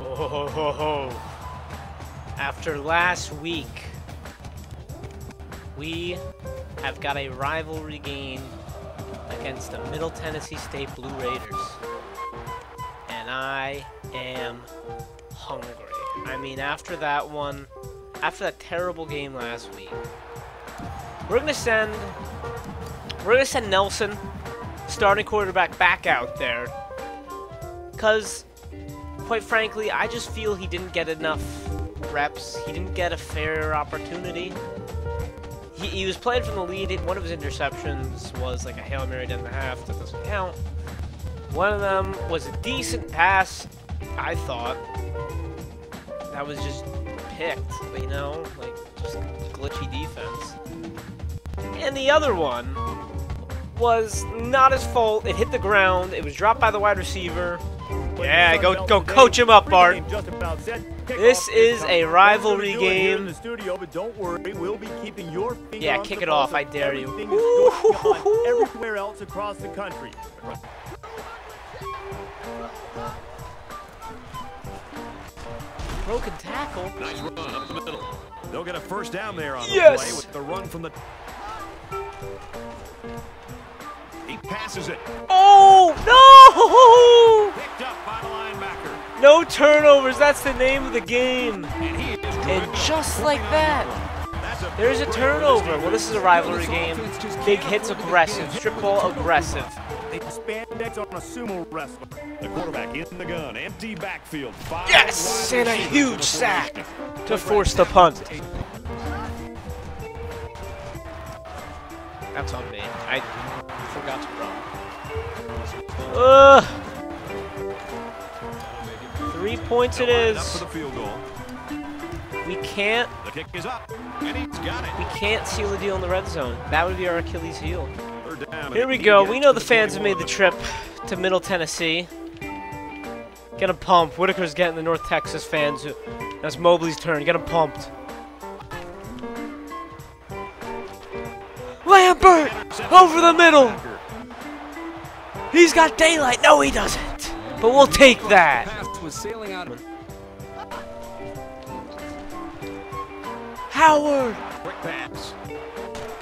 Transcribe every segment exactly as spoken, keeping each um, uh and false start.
Oh, ho, ho, ho. After last week, we have got a rivalry game against the Middle Tennessee State Blue Raiders. And I am hungry. I mean, after that one, after that terrible game last week, we're gonna send, we're gonna send Nelson, starting quarterback, back out there, because, quite frankly, I just feel he didn't get enough reps. He didn't get a fair opportunity. He, he was playing from the lead. One of his interceptions was like a Hail Mary down the half. That doesn't count. One of them was a decent pass, I thought. That was just picked, you know? Like, just glitchy defense. And the other one was not his fault. It hit the ground. It was dropped by the wide receiver. Yeah, go go coach him up, Bart. This is a rivalry game. Yeah, kick it off, I dare you. Everywhere else across the country. Broken tackle. Nice run up the middle. They'll get a first down there on yes! the play with the run from the. He passes it. Oh no! Picked up by the linebacker. No turnovers. That's the name of the game. And, he is and just like that, a there's a turnover. Well, this is a rivalry game. Big hits aggressive. Strip ball aggressive. They spandex on a sumo wrestler. The quarterback in the gun, empty backfield. Five yes, and a huge sack to force the punt. That's on me. I forgot to run. Ugh. Three points it is. We can't. The kick is up, and he's got it. We can't seal the deal in the red zone. That would be our Achilles heel. Here we go. We know the fans have made the trip to Middle Tennessee. Get him pumped. Whitaker's getting the North Texas fans. Who, that's Mobley's turn. Get him pumped. Lambert! Over the middle! He's got daylight. No, he doesn't. But we'll take that. Howard!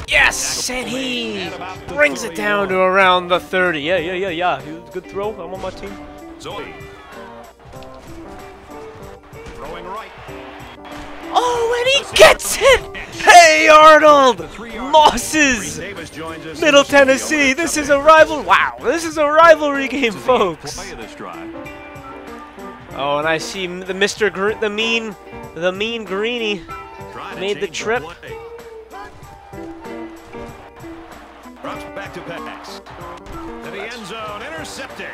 Yes, and he brings it down to around the thirty. Yeah, yeah, yeah, yeah. Good throw. I'm on my team. Zoe. Throwing right. Oh, and he gets it! Hey, Arnold! Losses! Middle Tennessee. This is a rival. Wow, this is a rivalry game, folks. Oh, and I see the Mister Groot, the mean, the mean Greenie made the trip. Back to pass. To the end zone, intercepted.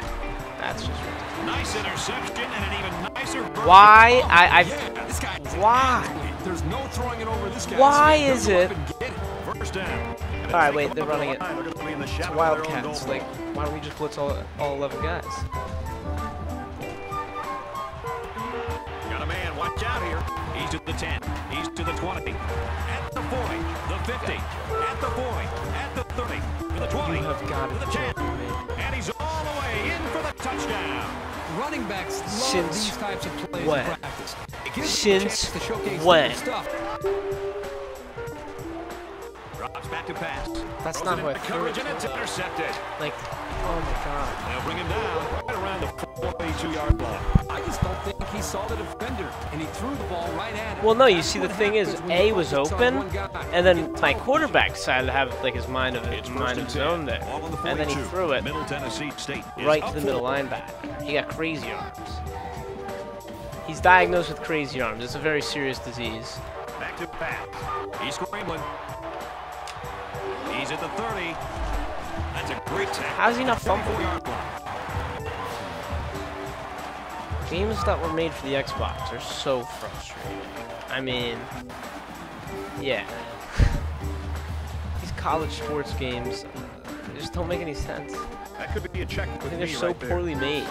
That's just ridiculous. Nice interception and an even nicer. Why? I. I yeah, this guy why? There's no throwing it over this guy. Why so is it? It? First down. All right, wait. They're running it. It's Wildcats. Like, why don't we just blitz all all eleven guys? Got a man. Watch out here. He's to the ten. He's to the twenty. At the forty. The fifty. At the forty. thirty, to the twenty, to the ten, and he's all the way in for the touchdown. Running backs love these types of plays in practice. It gives them a chance to showcase their stuff. Drops back to pass. That's not what I threw. Like, oh my god. They'll bring him down right around the forty-two yard line. I just don't think he saw the defender, and he threw the ball right at him. Well, no, you see, the thing is, A was open, and then my quarterback decided to have like his mind of his mind of his own there, and then he threw it right to the middle linebacker. He got crazy arms. He's diagnosed with crazy arms. It's a very serious disease. Back to pass. He's scrambling. He's at the thirty. That's a great tackle. How's he not fumbling? Games that were made for the Xbox are so frustrating. I mean, yeah. These college sports games uh, they just don't make any sense. That could be a check. I think they're so right poorly there. made.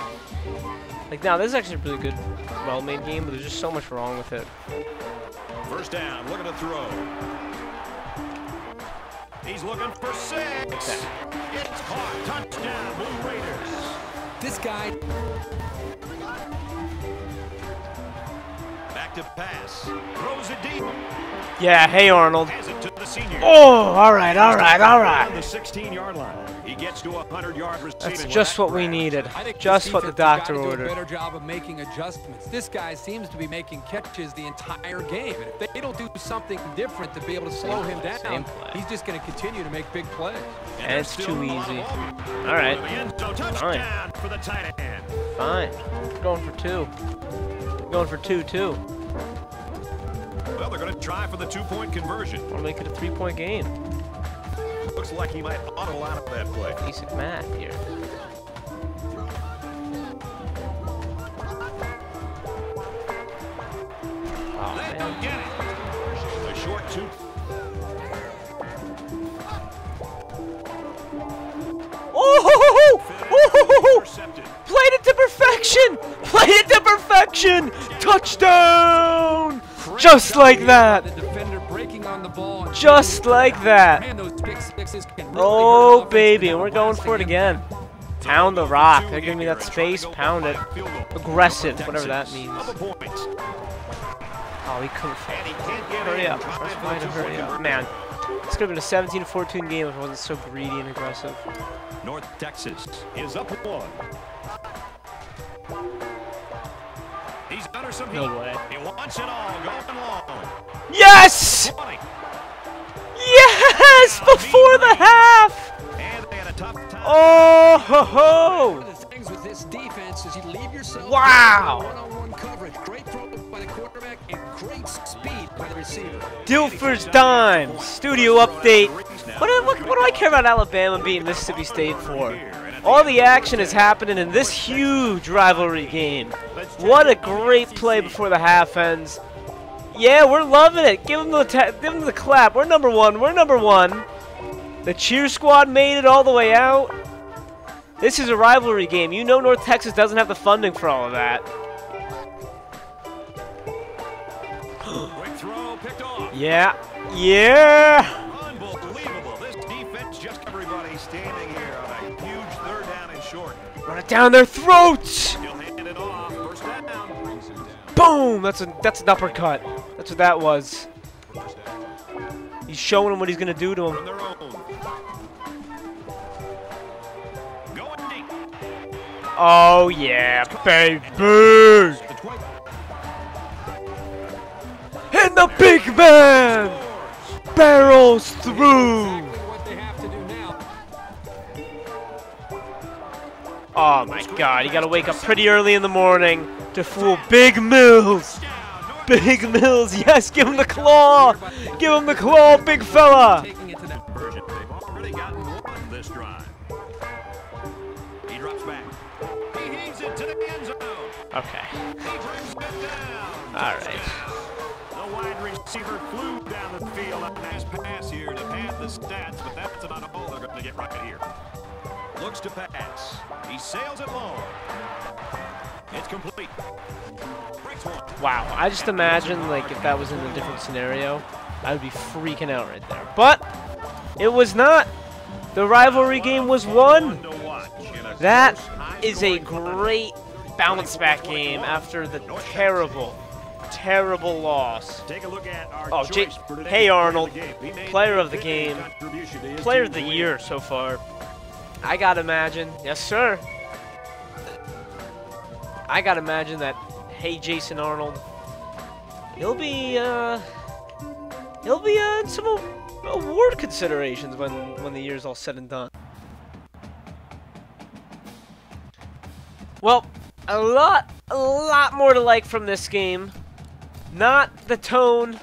Like, now, this is actually a really good, well-made game, but there's just so much wrong with it. First down, look at the throw. He's looking for six. It's caught. Touchdown, Blue Raiders. This guy. deceptive pass. Throws it deep. Yeah, hey Arnold. Oh, all right, all right, all right. The sixteen-yard line. He gets to a hundred-yard receiving. That's just what we needed. Just what the doctor ordered. Do a better job of making adjustments. This guy seems to be making catches the entire game. And if they don't do something different to be able to slow him down, he's just going to continue to make big plays. That's too easy. All right. Fine. Fine. We're going for two. We're going for two, too. Well, they're going to try for the two-point conversion. Or make it a three-point game. Looks like he might auto out of that play. Basic math here. Oh, they man. Don't get it. A short two. Oh! Oh! Played it to perfection! Played it to perfection! Touchdown! Just like that! Just like that! Oh baby, we're going for it again. Pound the rock. They're giving me that space. Pound it. Aggressive, whatever that means. Oh, he couldn't. Hurry up. Why to hurry up, man? This could have been a seventeen to fourteen game if I wasn't so greedy and aggressive. North Texas is up one. He's under some heat. No way. He wants it all. Going long. Yes! Yes! Before the half! Oh ho ho! Wow! Dilfer's dime. Studio update. What do, what, what do I care about Alabama beating Mississippi State for? All the action is happening in this huge rivalry game. What a great play before the half ends. Yeah, we're loving it. Give them the, give them the clap. We're number one. We're number one. The cheer squad made it all the way out. This is a rivalry game. You know North Texas doesn't have the funding for all of that. Quick throw picked off. Yeah. Yeah. Unbelievable. This defense, just everybody standing here on a huge third down and short. Run it down their throats. He'll hand it off. First down. Brings it down. Boom. That's a that's an uppercut. That's what that was. He's showing him what he's going to do to him. Oh, yeah, baby! And the big man barrels through! Oh, my God, you gotta wake up pretty early in the morning to fool Big Mills! Big Mills, yes, give him the claw! Give him the claw, big fella! Okay. All right. The wide receiver flew down the field on his pass here to pad the stats, but that's about all they're going to get right here. Looks to pass. He sails it long. It's complete. Wow. I just imagine like if that was in a different scenario, I would be freaking out right there. But it was not. The rivalry game was won. That is a great bounce back game after the terrible, terrible loss. Take a look at our oh, J hey Arnold, player of the game, player of the year so far. I gotta imagine, yes sir. I gotta imagine that, hey Jason Arnold, he'll be, uh, he'll be uh, in some award considerations when when the year's all said and done. Well. A lot, a lot more to like from this game. Not the tone,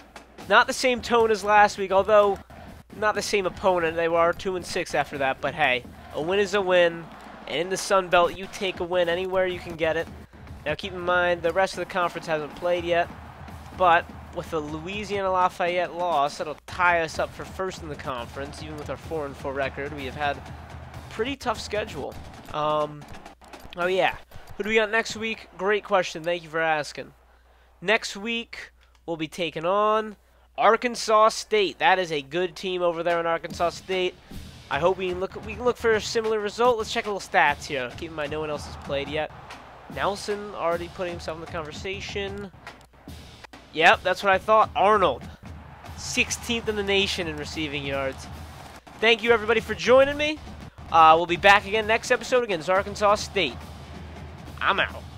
not the same tone as last week, although not the same opponent. They were two and six after that, but hey, a win is a win. And in the Sun Belt, you take a win anywhere you can get it. Now keep in mind, the rest of the conference hasn't played yet, but with the Louisiana Lafayette loss, that'll tie us up for first in the conference, even with our four and four record. We have had a pretty tough schedule. Um, oh yeah. Who do we got next week? Great question. Thank you for asking. Next week, we'll be taking on Arkansas State. That is a good team over there in Arkansas State. I hope we can look, we can look for a similar result. Let's check a little stats here. Keep in mind, no one else has played yet. Nelson already putting himself in the conversation. Yep, that's what I thought. Arnold, sixteenth in the nation in receiving yards. Thank you, everybody, for joining me. Uh, we'll be back again next episode against Arkansas State. I'm out.